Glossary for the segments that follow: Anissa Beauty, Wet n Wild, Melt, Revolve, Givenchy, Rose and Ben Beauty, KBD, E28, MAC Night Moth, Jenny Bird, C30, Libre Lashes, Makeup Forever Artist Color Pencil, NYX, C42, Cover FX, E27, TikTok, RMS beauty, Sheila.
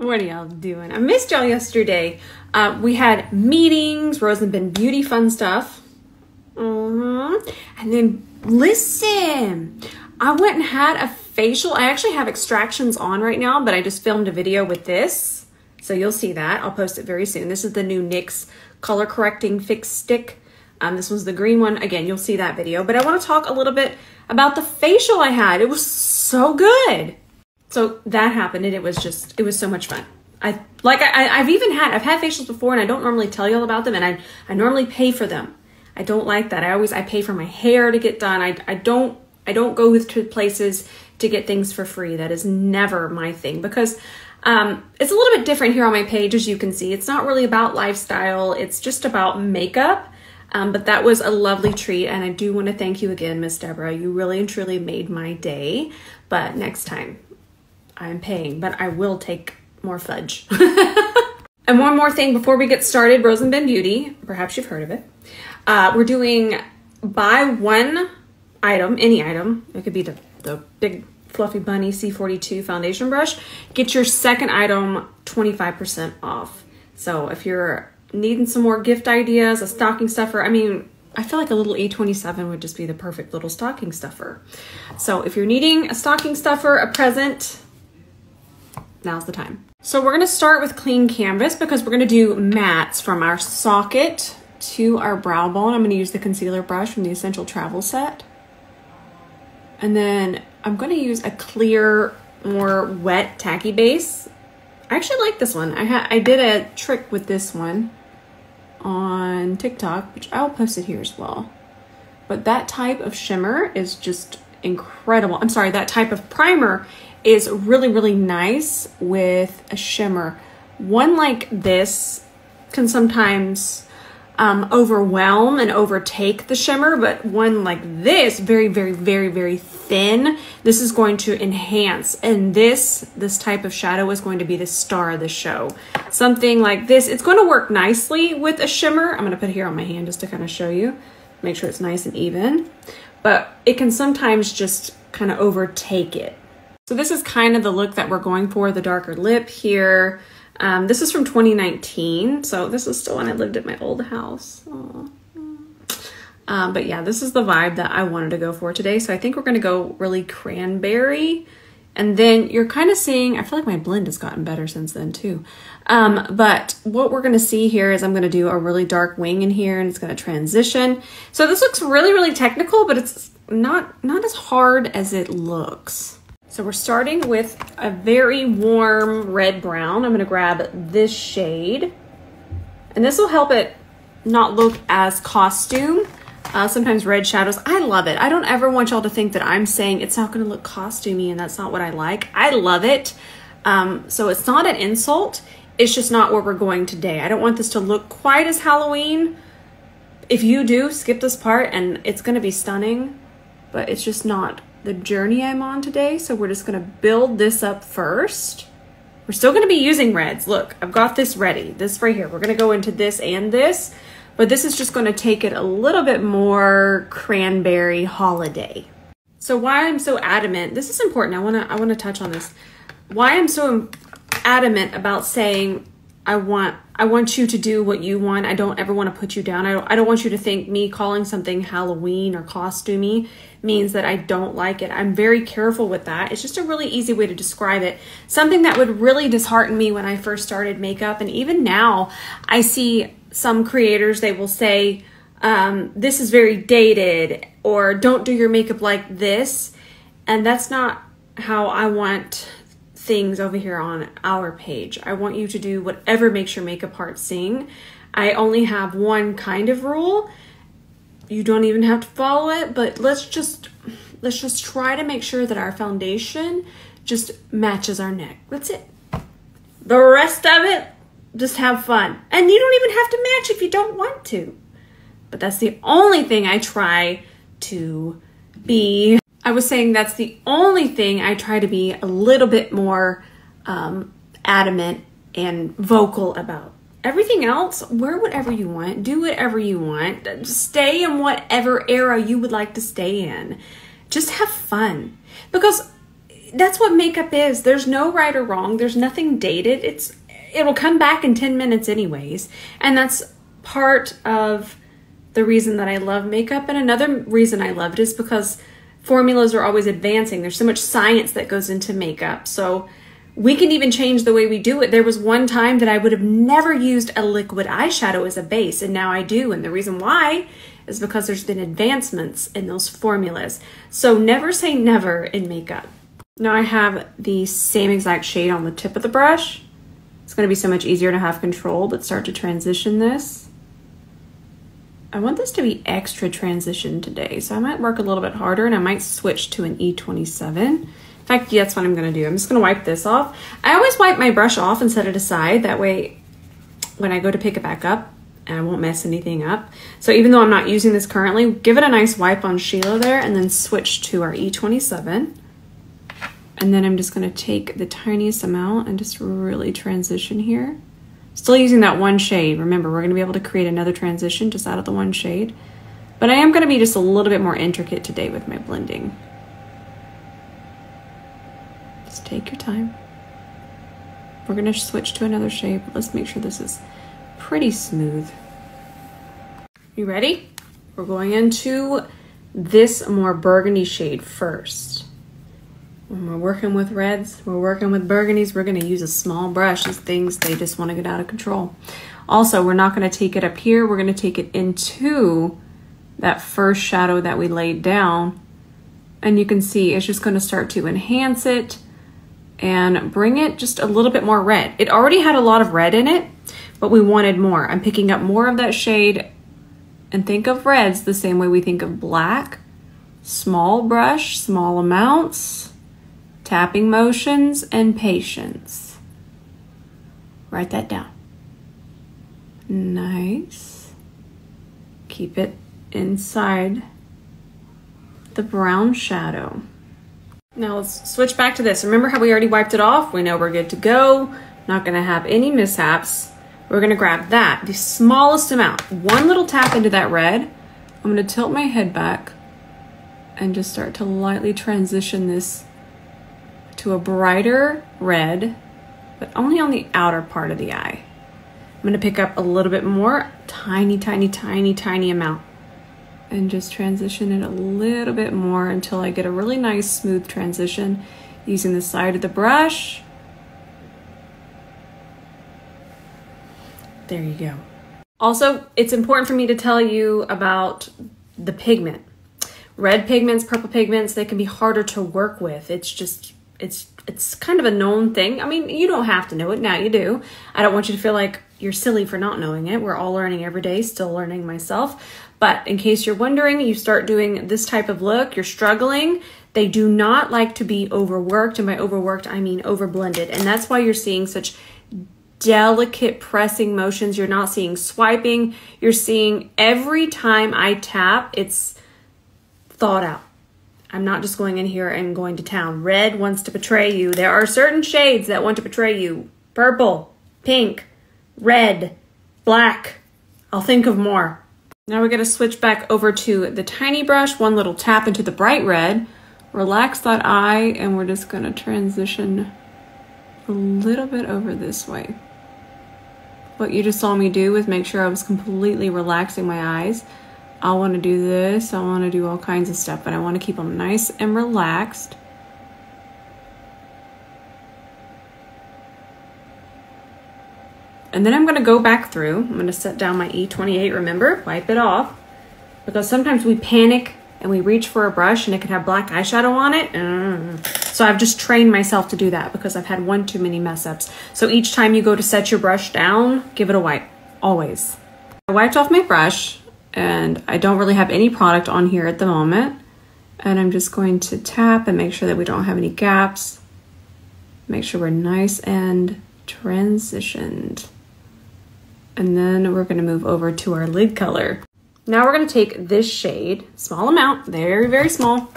What are y'all doing? I missed y'all yesterday. We had meetings, Rose and Ben Beauty, fun stuff. And then listen, I went and had a facial. I actually have extractions on right now, but I just filmed a video with this. So you'll see that. I'll post it very soon. This is the new NYX color correcting fix stick. This was the green one. Again, you'll see that video, but I want to talk a little bit about the facial I had. It was so good. So that happened, and it was so much fun. I've had facials before, and I don't normally tell y'all about them, and I normally pay for them. I don't like that. I pay for my hair to get done. I don't go to places to get things for free. That is never my thing, because it's a little bit different here on my page, as you can see. It's not really about lifestyle. It's just about makeup. But that was a lovely treat, and I do want to thank you again, Miss Deborah. You really and truly made my day. But next time, I'm paying, but I will take more fudge. And one more thing before we get started, Rose and Ben Beauty, perhaps you've heard of it. We're doing buy one item, any item. It could be the big fluffy bunny C42 foundation brush. Get your second item 25% off. So if you're needing some more gift ideas, a stocking stuffer. I mean, I feel like a little E27 would just be the perfect little stocking stuffer. So if you're needing a stocking stuffer, a present, now's the time. So we're gonna start with clean canvas because we're gonna do mattes from our socket to our brow bone. I'm gonna use the concealer brush from the Essential Travel Set. And then I'm gonna use a clear, more wet, tacky base. I actually like this one. I did a trick with this one on TikTok, which I'll post it here as well. But that type of shimmer is just incredible. I'm sorry, that type of primer is really, really nice with a shimmer. One like this can sometimes overwhelm and overtake the shimmer, but one like this, very, very, very, very thin, this is going to enhance. And this type of shadow is going to be the star of the show. Something like this, it's going to work nicely with a shimmer. I'm going to put it here on my hand just to kind of show you, make sure it's nice and even, but it can sometimes just kind of overtake it. So this is kind of the look that we're going for, the darker lip here. This is from 2019, so this is still when I lived at my old house. But yeah, this is the vibe that I wanted to go for today. So I think we're gonna go really cranberry. And then you're kind of seeing, I feel like my blend has gotten better since then too. But what we're gonna see here is I'm gonna do a really dark wing in here, and it's gonna transition. So this looks really, really technical, but it's not as hard as it looks. So we're starting with a very warm red brown. I'm gonna grab this shade, and this will help it not look as costume. Sometimes red shadows, I love it. I don't ever want y'all to think that I'm saying it's not gonna look costumey and that's not what I like. I love it. So it's not an insult. It's just not where we're going today. I don't want this to look quite as Halloween. If you do, skip this part and it's gonna be stunning, but it's just not the journey I'm on today. So we're just gonna build this up first. We're still gonna be using reds. Look, I've got this ready, this right here. We're gonna go into this and this, but this is just gonna take it a little bit more cranberry holiday. So why I'm so adamant, this is important, I wanna touch on this. Why I'm so adamant about saying I want you to do what you want. I don't ever want to put you down. I don't want you to think me calling something Halloween or costumey means that I don't like it. I'm very careful with that. It's just a really easy way to describe it. Something that would really dishearten me when I first started makeup, and even now I see some creators, they will say, this is very dated, or don't do your makeup like this. And that's not how I want things over here on our page. I want you to do whatever makes your makeup heart sing. I only have one kind of rule. You don't even have to follow it, but let's just try to make sure that our foundation just matches our neck. That's it. The rest of it, just have fun. And you don't even have to match if you don't want to. But that's the only thing I try to be. I was saying that's the only thing I try to be a little bit more adamant and vocal about. Everything else, wear whatever you want, do whatever you want, just stay in whatever era you would like to stay in. Just have fun. Because that's what makeup is. There's no right or wrong. There's nothing dated. It'll come back in 10 minutes anyways. And that's part of the reason that I love makeup. And another reason I love it is because formulas are always advancing. There's so much science that goes into makeup. So we can even change the way we do it. There was one time that I would have never used a liquid eyeshadow as a base, and now I do. And the reason why is because there's been advancements in those formulas. So never say never in makeup. Now I have the same exact shade on the tip of the brush. It's going to be so much easier to have control, but start to transition this. I want this to be extra transition today, so I might work a little bit harder and I might switch to an E27. In fact, yeah, that's what I'm going to do. I'm just going to wipe this off. I always wipe my brush off and set it aside. That way, when I go to pick it back up, I won't mess anything up. So even though I'm not using this currently, give it a nice wipe on Sheila there and then switch to our E27. And then I'm just going to take the tiniest amount and just really transition here. Still using that one shade. Remember, we're going to be able to create another transition just out of the one shade. But I am going to be just a little bit more intricate today with my blending. Just take your time. We're going to switch to another shade, but let's make sure this is pretty smooth. You ready? We're going into this more burgundy shade first. When we're working with reds, we're working with burgundies, we're going to use a small brush. These things, they just want to get out of control. Also, we're not going to take it up here. We're going to take it into that first shadow that we laid down. And you can see it's just going to start to enhance it and bring it just a little bit more red. It already had a lot of red in it, but we wanted more. I'm picking up more of that shade, and think of reds the same way we think of black. Small brush, small amounts. Tapping motions and patience. Write that down. Nice. Keep it inside the brown shadow. Now let's switch back to this. Remember how we already wiped it off? We know we're good to go. Not gonna have any mishaps. We're gonna grab that, the smallest amount. One little tap into that red. I'm gonna tilt my head back and just start to lightly transition this to a brighter red, but only on the outer part of the eye. I'm gonna pick up a little bit more, tiny, tiny, tiny, tiny amount, and just transition it a little bit more until I get a really nice smooth transition using the side of the brush. There you go. Also, it's important for me to tell you about the pigment. Red pigments, purple pigments, they can be harder to work with. It's kind of a known thing. I mean, you don't have to know it, now you do. I don't want you to feel like you're silly for not knowing it. We're all learning every day, still learning myself. But in case you're wondering, you start doing this type of look, you're struggling. They do not like to be overworked. And by overworked, I mean overblended. And that's why you're seeing such delicate pressing motions. You're not seeing swiping. You're seeing every time I tap, it's thought out. I'm not just going in here and going to town. Red wants to betray you. There are certain shades that want to betray you. Purple, pink, red, black. I'll think of more. Now we're gonna switch back over to the tiny brush, one little tap into the bright red. Relax that eye, and we're just gonna transition a little bit over this way. What you just saw me do was make sure I was completely relaxing my eyes. I want to do this, I want to do all kinds of stuff, but I want to keep them nice and relaxed. And then I'm going to go back through, I'm going to set down my E28, remember, wipe it off, because sometimes we panic and we reach for a brush and it could have black eyeshadow on it. So I've just trained myself to do that because I've had one too many mess ups. So each time you go to set your brush down, give it a wipe, always. I wiped off my brush. And I don't really have any product on here at the moment. And I'm just going to tap and make sure that we don't have any gaps. Make sure we're nice and transitioned. And then we're gonna move over to our lid color. Now we're gonna take this shade, small amount, very, very small.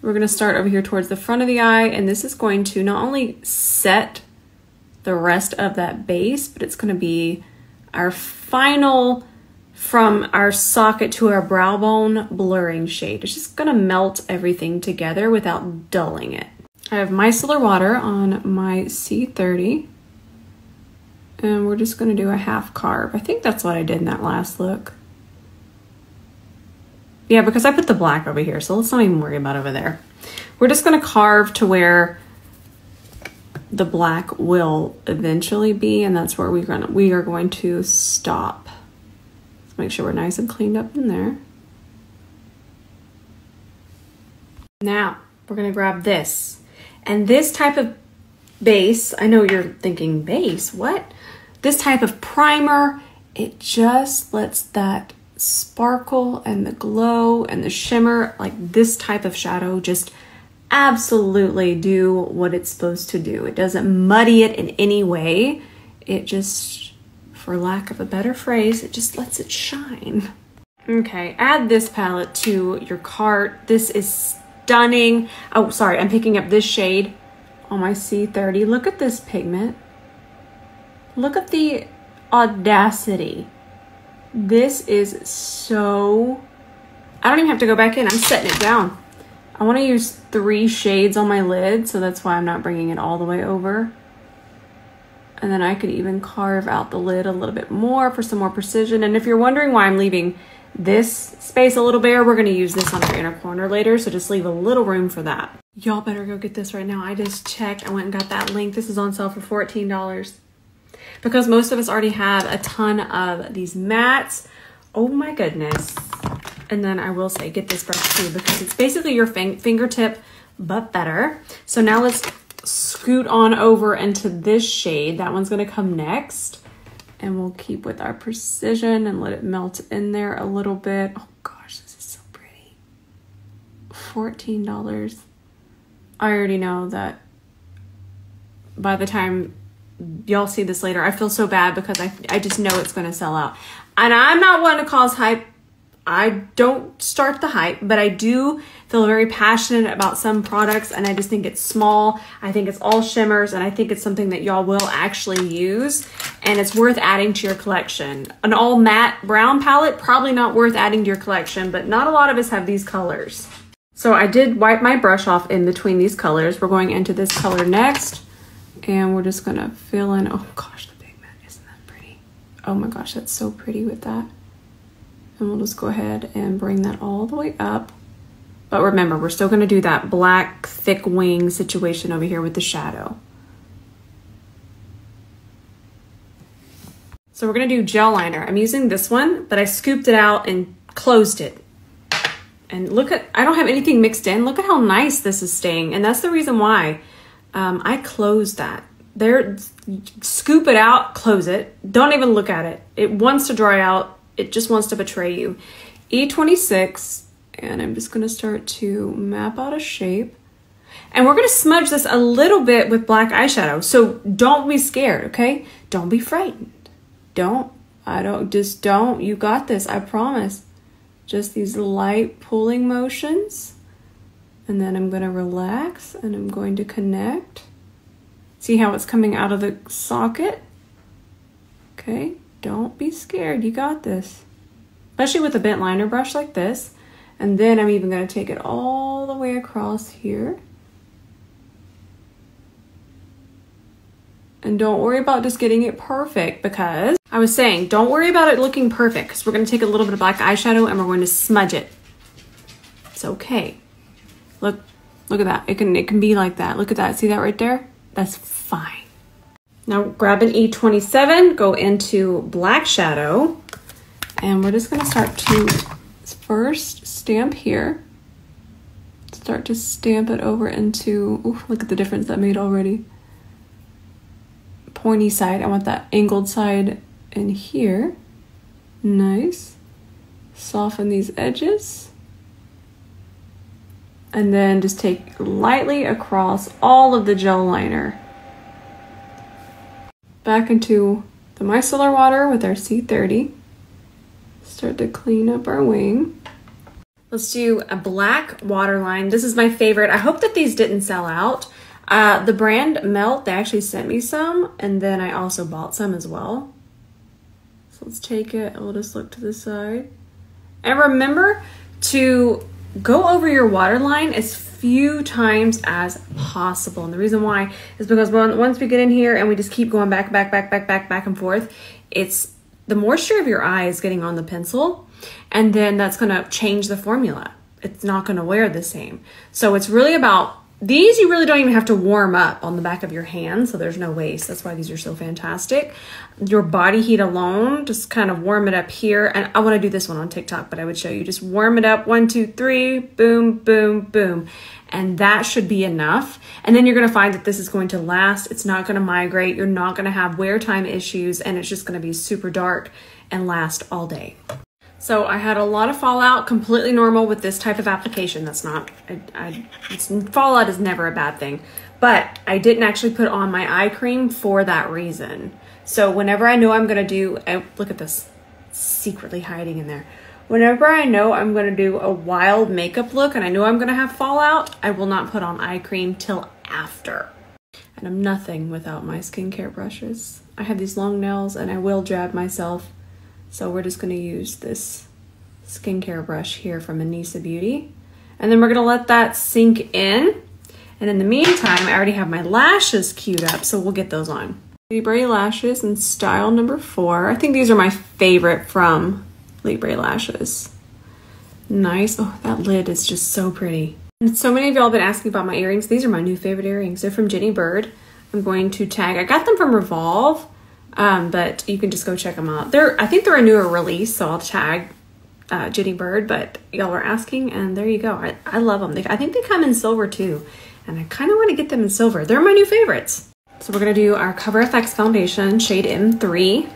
We're gonna start over here towards the front of the eye, and this is going to not only set the rest of that base, but it's gonna be our final from our socket to our brow bone blurring shade. It's just gonna melt everything together without dulling it. I have micellar water on my C30. And we're just going to do a half carve. I think that's what I did in that last look. Yeah, because I put the black over here, so let's not even worry about over there. We're just going to carve to where the black will eventually be, and that's where we are going to stop. Let's make sure we're nice and cleaned up in there. Now, we're going to grab this. And this type of base, I know you're thinking, base, what? This type of primer, it just lets that sparkle and the glow and the shimmer, like this type of shadow, just absolutely do what it's supposed to do. It doesn't muddy it in any way. It just, for lack of a better phrase, it just lets it shine. Okay, add this palette to your cart. This is stunning. Oh, sorry, I'm picking up this shade on my C30. Look at this pigment. Look at the audacity. This is so... I don't even have to go back in. I'm setting it down. I want to use 3 shades on my lid, so that's why I'm not bringing it all the way over. And then I could even carve out the lid a little bit more for some more precision. And if you're wondering why I'm leaving this space a little bare, we're going to use this on our inner corner later, so just leave a little room for that. Y'all better go get this right now. I just checked. I went and got that link. This is on sale for $14. Because most of us already have a ton of these mattes. Oh my goodness. And then I will say, get this brush too, because it's basically your fingertip, but better. So now let's scoot on over into this shade. That one's gonna come next. And we'll keep with our precision and let it melt in there a little bit. Oh gosh, this is so pretty. $14. I already know that by the time y'all see this later, I feel so bad because I just know it's going to sell out. And I'm not one to cause hype. I don't start the hype, but I do feel very passionate about some products, and I just think it's small. I think it's all shimmers, and I think it's something that y'all will actually use, and it's worth adding to your collection. An all matte brown palette, probably not worth adding to your collection, but not a lot of us have these colors. So I did wipe my brush off in between these colors. We're going into this color next. And we're just gonna fill in, oh gosh, the pigment, isn't that pretty? Oh my gosh, that's so pretty with that. And we'll just go ahead and bring that all the way up. But remember, we're still gonna do that black thick wing situation over here with the shadow. So we're gonna do gel liner. I'm using this one, but I scooped it out and closed it. And look at, I don't have anything mixed in. Look at how nice this is staying. And that's the reason why. I close that. There, scoop it out, close it. Don't even look at it. It wants to dry out. It just wants to betray you. E26, and I'm just gonna start to map out a shape. And we're gonna smudge this a little bit with black eyeshadow. So don't be scared, okay? Don't be frightened. Just don't. You got this, I promise. Just these light pulling motions. And then I'm going to relax, and I'm going to connect. See how it's coming out of the socket? Okay, don't be scared. You got this. Especially with a bent liner brush like this. And then I'm even going to take it all the way across here. And don't worry about just getting it perfect, because I was saying, don't worry about it looking perfect, because we're going to take a little bit of black eyeshadow and we're going to smudge it. It's okay. Look at that. It can be like that. Look at that. See that right there? That's fine. Now grab an E27, go into black shadow, and we're just going to start to first stamp here. Start to stamp it over into, ooh, look at the difference that made already. Pointy side. I want that angled side in here. Nice. Soften these edges. And then just take lightly across all of the gel liner. Back into the micellar water with our C30. Start to clean up our wing. Let's do a black waterline. This is my favorite. I hope that these didn't sell out. The brand Melt, they actually sent me some, and then I also bought some as well. So let's take it, we'll just look to the side. And remember to go over your waterline as few times as possible. And the reason why is because once we get in here and we just keep going back and forth, it's the moisture of your eye is getting on the pencil, and then that's gonna change the formula. It's not gonna wear the same. So it's really about these, you really don't even have to warm up on the back of your hand, so there's no waste. That's why these are so fantastic. Your body heat alone, just kind of warm it up here. And I want to do this one on TikTok, but I would show you. Just warm it up, 1, 2, 3, boom, boom, boom. And that should be enough. And then you're going to find that this is going to last. It's not going to migrate. You're not going to have wear time issues, and it's just going to be super dark and last all day. So I had a lot of fallout, completely normal with this type of application. That's not, fallout is never a bad thing, but I didn't actually put on my eye cream for that reason. So whenever I know I'm gonna do, look at this, secretly hiding in there. Whenever I know I'm gonna do a wild makeup look and I know I'm gonna have fallout, I will not put on eye cream till after. And I'm nothing without my skincare brushes. I have these long nails and I will jab myself. So we're just going to use this skincare brush here from Anissa Beauty. And then we're going to let that sink in. And in the meantime, I already have my lashes queued up, so we'll get those on. Libre Lashes in style number 4. I think these are my favorite from Libre Lashes. Nice. Oh, that lid is just so pretty. And so many of y'all have been asking about my earrings. These are my new favorite earrings. They're from Jenny Bird. I'm going to tag. I got them from Revolve. But you can just go check them out. I think they're a newer release, so I'll tag Jenny Bird, but y'all were asking, and there you go. I love them. I think they come in silver too, and I kind of want to get them in silver. They're my new favorites. So we're going to do our Cover FX foundation, shade M3.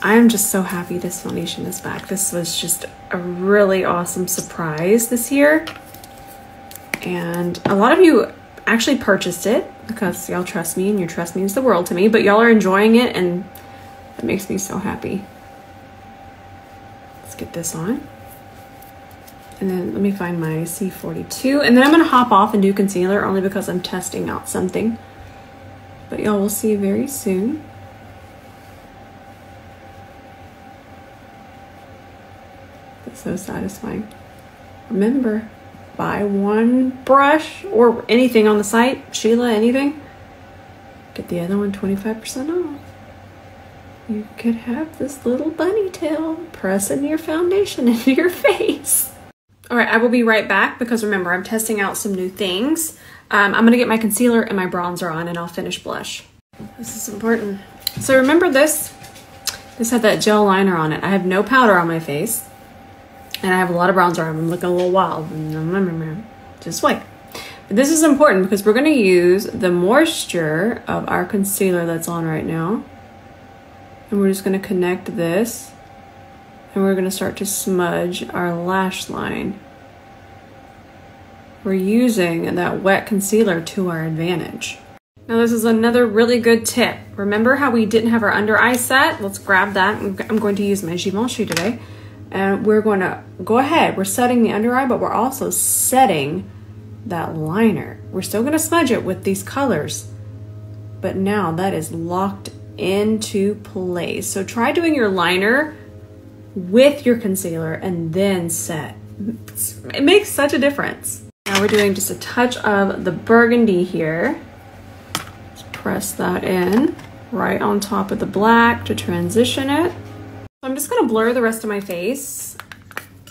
I'm just so happy this foundation is back. This was just a really awesome surprise this year. And a lot of you actually purchased it, because y'all trust me, and your trust means the world to me, but y'all are enjoying it, and that makes me so happy. Let's get this on. And then let me find my C42, and then I'm going to hop off and do concealer only because I'm testing out something. But y'all will see very soon. That's so satisfying. Remember, buy one brush or anything on the site, Sheila, anything, get the other one 25% off. You could have this little bunny tail pressing your foundation into your face. All right, I will be right back because remember, I'm testing out some new things. I'm gonna get my concealer and my bronzer on, and I'll finish blush. This is important. So remember this, this had that gel liner on it. I have no powder on my face. And I have a lot of bronzer. I'm looking a little wild. Just wait. But this is important because we're going to use the moisture of our concealer that's on right now. And we're just going to connect this. And we're going to start to smudge our lash line. We're using that wet concealer to our advantage. Now this is another really good tip. Remember how we didn't have our under eye set? Let's grab that. I'm going to use my Givenchy today. And we're going to go ahead. We're setting the under eye, but we're also setting that liner. We're still going to smudge it with these colors, but now that is locked into place. So try doing your liner with your concealer and then set. It makes such a difference. Now we're doing just a touch of the burgundy here. Let's press that in right on top of the black to transition it. I'm just gonna blur the rest of my face.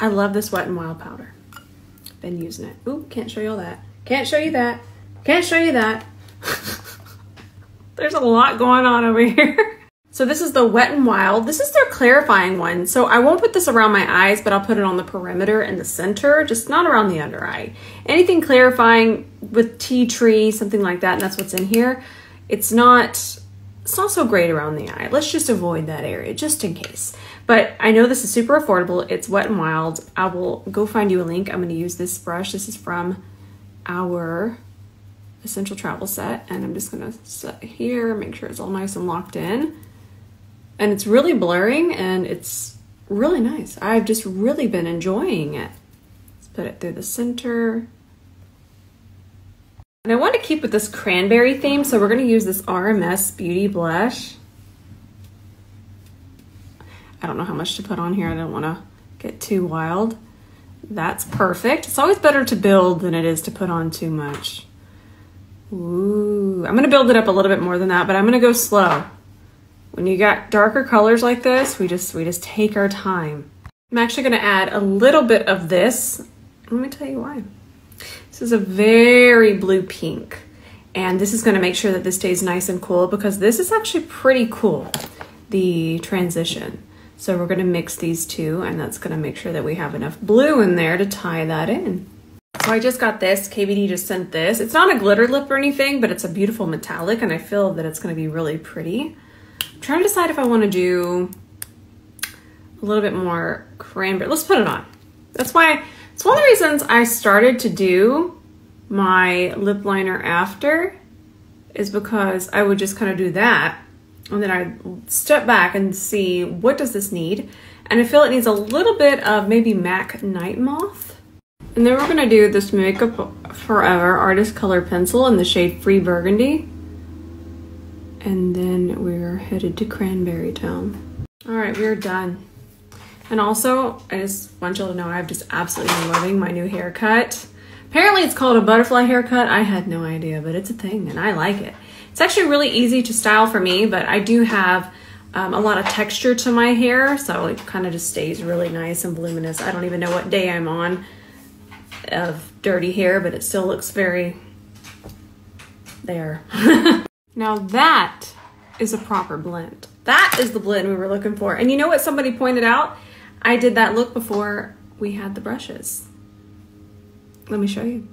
I love this Wet n Wild powder. Been using it. Ooh, can't show you all that. Can't show you that. Can't show you that. There's a lot going on over here. So this is the Wet n Wild. This is their clarifying one. So I won't put this around my eyes, but I'll put it on the perimeter and the center, just not around the under eye. Anything clarifying with tea tree, something like that, and that's what's in here. It's not so great around the eye. Let's just avoid that area just in case. But I know this is super affordable. It's Wet n Wild. I will go find you a link. I'm going to use this brush. This is from our essential travel set. And I'm just going to set here, make sure it's all nice and locked in. And it's really blurring and it's really nice. I've just really been enjoying it. Let's put it through the center. And I want to keep with this cranberry theme, so we're going to use this RMS Beauty blush. I don't know how much to put on here. I don't want to get too wild. That's perfect. It's always better to build than it is to put on too much. Ooh, I'm gonna build it up a little bit more than that, but I'm gonna go slow. When you got darker colors like this, we just take our time. I'm actually gonna add a little bit of this. Let me tell you why. This is a very blue pink, and this is gonna make sure that this stays nice and cool because this is actually pretty cool, the transition. So we're gonna mix these two, and that's gonna make sure that we have enough blue in there to tie that in. So I just got this, KBD just sent this. It's not a glitter lip or anything, but it's a beautiful metallic, and I feel that it's gonna be really pretty. I'm trying to decide if I wanna do a little bit more cranberry. Let's put it on. That's why, it's one of the reasons I started to do my lip liner after, is because I would just kind of do that, and then I'd step back and see what does this need, and I feel it needs a little bit of maybe MAC Night Moth. And then we're gonna do this Makeup Forever Artist Color Pencil in the shade Free Burgundy. And then we're headed to Cranberry Town. All right, we're done. And also, I just want y'all to know I've just absolutely been loving my new haircut. Apparently it's called a butterfly haircut. I had no idea, but it's a thing and I like it. It's actually really easy to style for me, but I do have a lot of texture to my hair, so it kind of just stays really nice and voluminous. I don't even know what day I'm on of dirty hair, but it still looks very there. Now that is a proper blend. That is the blend we were looking for. And you know what somebody pointed out? I did that look before we had the brushes. Let me show you.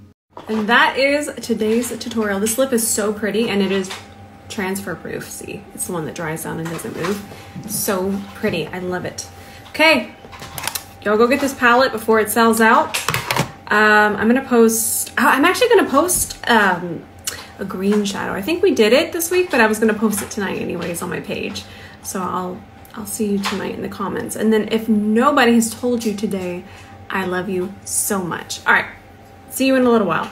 And that is today's tutorial. This lip is so pretty, and it is transfer proof. See, it's the one that dries down and doesn't move. So pretty, I love it. Okay, y'all go get this palette before it sells out. I'm gonna post, I'm actually gonna post a green shadow. I think we did it this week, but I was gonna post it tonight anyways on my page. So I'll see you tonight in the comments. And then if nobody has told you today, I love you so much. All right, see you in a little while.